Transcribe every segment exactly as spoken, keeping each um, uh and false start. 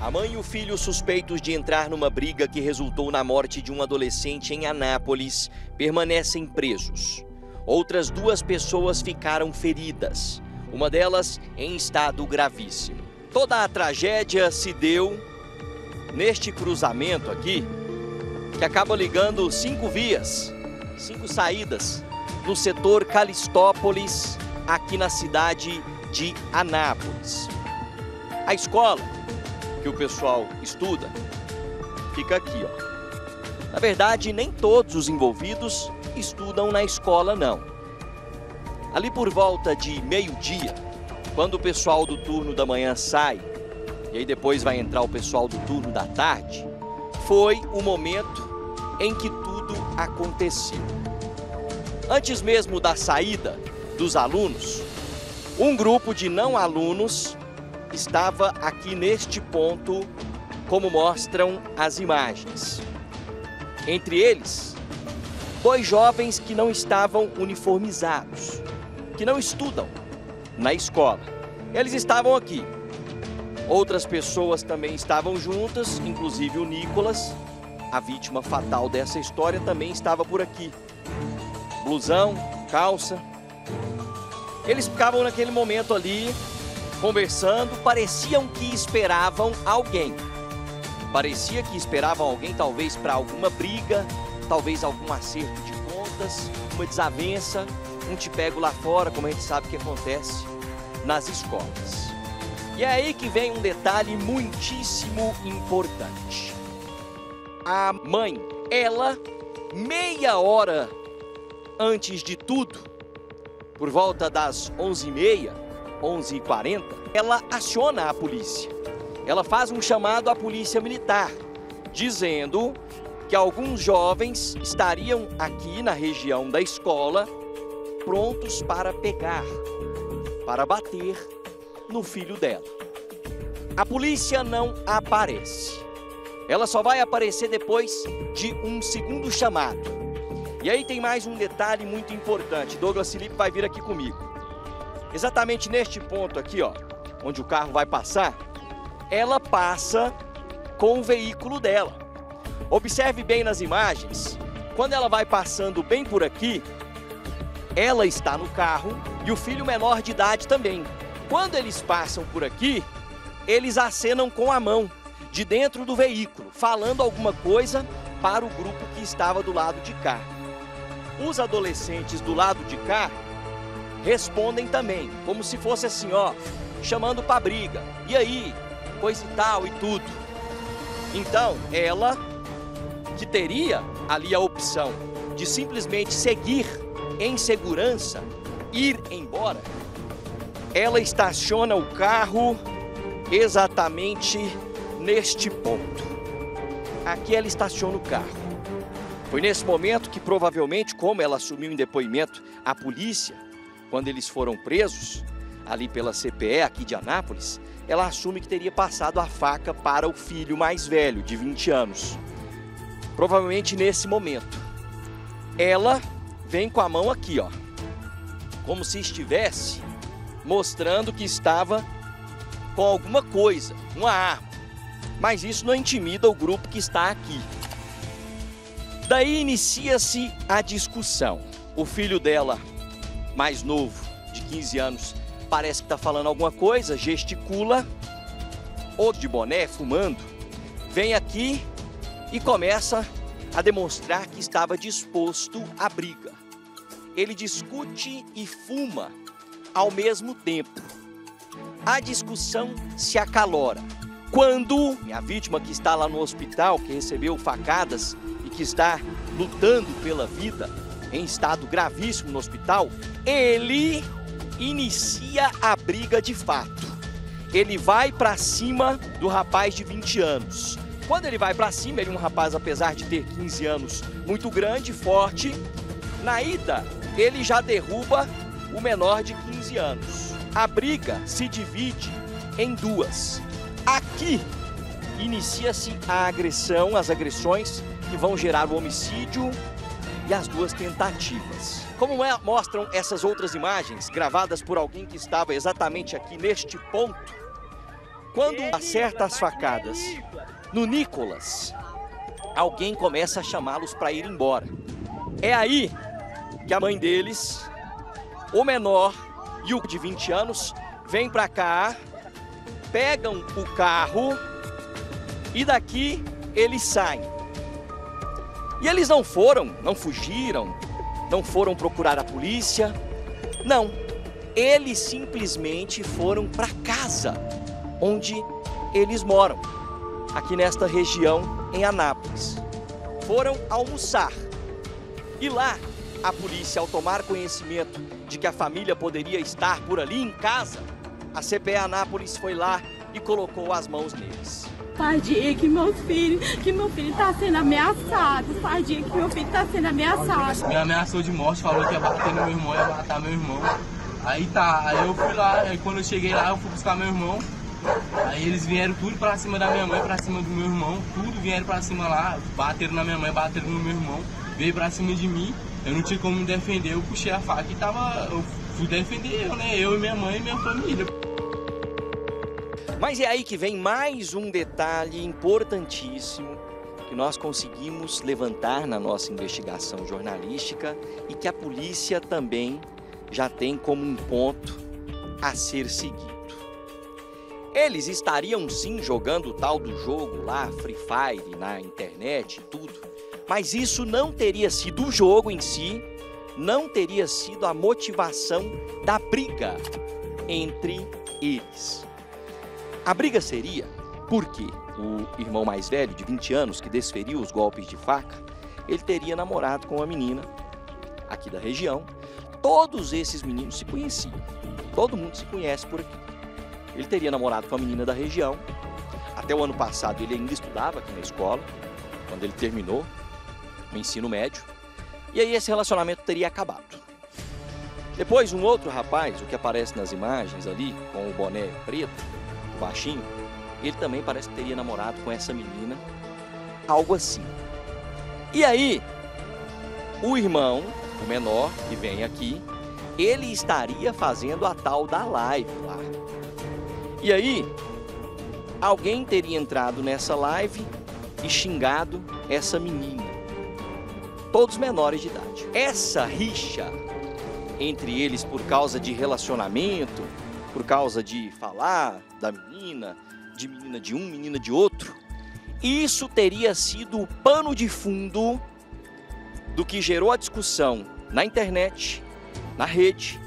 A mãe e o filho suspeitos de entrar numa briga que resultou na morte de um adolescente em Anápolis permanecem presos. Outras duas pessoas ficaram feridas, uma delas em estado gravíssimo. Toda a tragédia se deu neste cruzamento aqui, que acaba ligando cinco vias, cinco saídas, no setor Calistópolis, aqui na cidade de Anápolis. A escola que o pessoal estuda fica aqui, ó. Na verdade, nem todos os envolvidos estudam na escola, não. Ali por volta de meio-dia, quando o pessoal do turno da manhã sai, e aí depois vai entrar o pessoal do turno da tarde, foi o momento em que tudo aconteceu. Antes mesmo da saída dos alunos, um grupo de não alunos estava aqui neste ponto, como mostram as imagens. Entre eles, dois jovens que não estavam uniformizados, que não estudam na escola. Eles estavam aqui. Outras pessoas também estavam juntas, inclusive o Nicollas, a vítima fatal dessa história, também estava por aqui. Blusão, calça. Eles ficavam naquele momento ali, conversando, pareciam que esperavam alguém. Parecia que esperavam alguém, talvez para alguma briga, talvez algum acerto de contas, uma desavença, um te pego lá fora, como a gente sabe que acontece nas escolas. E é aí que vem um detalhe muitíssimo importante. A mãe, ela, meia hora antes de tudo, por volta das onze e meia, onze e quarenta, ela aciona a polícia. Ela faz um chamado à polícia militar, dizendo que alguns jovens estariam aqui na região da escola, prontos para pegar, para bater no filho dela. A polícia não aparece. Ela só vai aparecer depois de um segundo chamado. E aí tem mais um detalhe muito importante. Douglas Felipe vai vir aqui comigo. Exatamente neste ponto aqui, ó, onde o carro vai passar, ela passa com o veículo dela. Observe bem nas imagens, quando ela vai passando bem por aqui, ela está no carro e o filho menor de idade também. Quando eles passam por aqui, eles acenam com a mão de dentro do veículo, falando alguma coisa para o grupo que estava do lado de cá. Os adolescentes do lado de cá respondem também, como se fosse assim, ó, chamando pra briga, e aí, coisa e tal e tudo. Então, ela, que teria ali a opção de simplesmente seguir em segurança, ir embora, ela estaciona o carro exatamente neste ponto. Aqui ela estaciona o carro. Foi nesse momento que provavelmente, como ela assumiu em depoimento à polícia, quando eles foram presos, ali pela C P E aqui de Anápolis, ela assume que teria passado a faca para o filho mais velho, de vinte anos. Provavelmente nesse momento. Ela vem com a mão aqui, ó, como se estivesse mostrando que estava com alguma coisa, uma arma. Mas isso não intimida o grupo que está aqui. Daí inicia-se a discussão. O filho dela, mais novo, de quinze anos, parece que está falando alguma coisa, gesticula, outro de boné, fumando, vem aqui e começa a demonstrar que estava disposto à briga. Ele discute e fuma ao mesmo tempo. A discussão se acalora. Quando a vítima que está lá no hospital, que recebeu facadas e que está lutando pela vida, em estado gravíssimo no hospital, ele inicia a briga de fato. Ele vai para cima do rapaz de vinte anos. Quando ele vai para cima, ele é um rapaz, apesar de ter quinze anos, muito grande, forte. Na ida, ele já derruba o menor de quinze anos. A briga se divide em duas. Aqui inicia-se a agressão, as agressões que vão gerar o homicídio e as duas tentativas. Como é, mostram essas outras imagens, gravadas por alguém que estava exatamente aqui neste ponto, Quando acerta as facadas no Nicollas, alguém começa a chamá-los para ir embora. É aí que a mãe deles, o menor e o de vinte anos, vem para cá, pegam o carro e daqui eles saem. E eles não foram, não fugiram, não foram procurar a polícia, não. Eles simplesmente foram para casa, onde eles moram, aqui nesta região em Anápolis. Foram almoçar e lá a polícia, ao tomar conhecimento de que a família poderia estar por ali em casa, a C P E Anápolis foi lá e colocou as mãos neles. Sardinha, que meu filho, que meu filho tá sendo ameaçado. Sardinha, que meu filho tá sendo ameaçado. Me ameaçou de morte, falou que ia bater no meu irmão, ia matar meu irmão. Aí tá, aí eu fui lá, aí quando eu cheguei lá, eu fui buscar meu irmão. Aí eles vieram tudo pra cima da minha mãe, pra cima do meu irmão, tudo vieram pra cima lá, bateram na minha mãe, bateram no meu irmão, veio pra cima de mim, eu não tinha como me defender, eu puxei a faca e tava, eu fui defender eu, né, eu e minha mãe e minha família. Mas é aí que vem mais um detalhe importantíssimo que nós conseguimos levantar na nossa investigação jornalística e que a polícia também já tem como um ponto a ser seguido. Eles estariam sim jogando o tal do jogo lá, Free Fire, na internet e tudo, mas isso não teria sido o jogo em si, não teria sido a motivação da briga entre eles. A briga seria porque o irmão mais velho, de vinte anos, que desferiu os golpes de faca, ele teria namorado com uma menina aqui da região. Todos esses meninos se conheciam, todo mundo se conhece por aqui. Ele teria namorado com uma menina da região, até o ano passado ele ainda estudava aqui na escola, quando ele terminou o ensino médio, e aí esse relacionamento teria acabado. Depois um outro rapaz, o que aparece nas imagens ali, com o boné preto, baixinho, ele também parece que teria namorado com essa menina, algo assim. E aí, o irmão, o menor, que vem aqui, ele estaria fazendo a tal da live lá. E aí, alguém teria entrado nessa live e xingado essa menina. Todos menores de idade. Essa rixa entre eles por causa de relacionamento, por causa de falar da menina, de menina de um, menina de outro, isso teria sido o pano de fundo do que gerou a discussão na internet, na rede,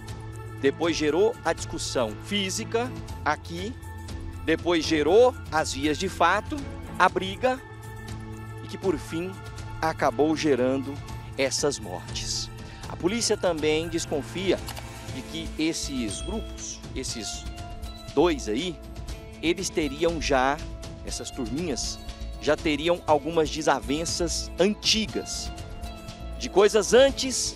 depois gerou a discussão física aqui, depois gerou as vias de fato, a briga, e que por fim acabou gerando essas mortes. A polícia também desconfia de que esses grupos, esses dois aí, eles teriam já, essas turminhas, já teriam algumas desavenças antigas, de coisas antes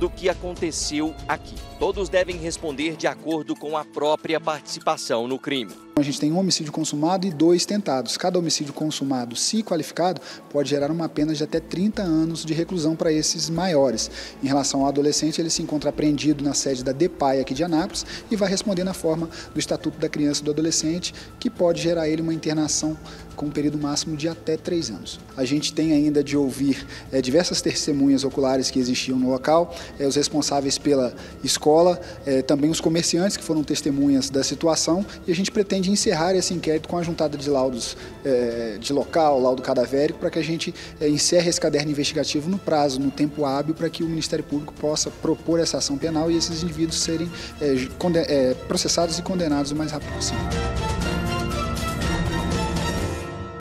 do que aconteceu aqui. Todos devem responder de acordo com a própria participação no crime. A gente tem um homicídio consumado e dois tentados. Cada homicídio consumado, se qualificado, pode gerar uma pena de até trinta anos de reclusão para esses maiores. Em relação ao adolescente, ele se encontra apreendido na sede da DEPAI aqui de Anápolis e vai responder na forma do Estatuto da Criança e do Adolescente, que pode gerar a ele uma internação com um período máximo de até três anos. A gente tem ainda de ouvir é, diversas testemunhas oculares que existiam no local, é, os responsáveis pela escola, é, também os comerciantes que foram testemunhas da situação, e a gente pretende encerrar esse inquérito com a juntada de laudos é, de local, laudo cadavérico, para que a gente é, encerre esse caderno investigativo no prazo, no tempo hábil, para que o Ministério Público possa propor essa ação penal e esses indivíduos serem é, é, processados e condenados o mais rápido possível.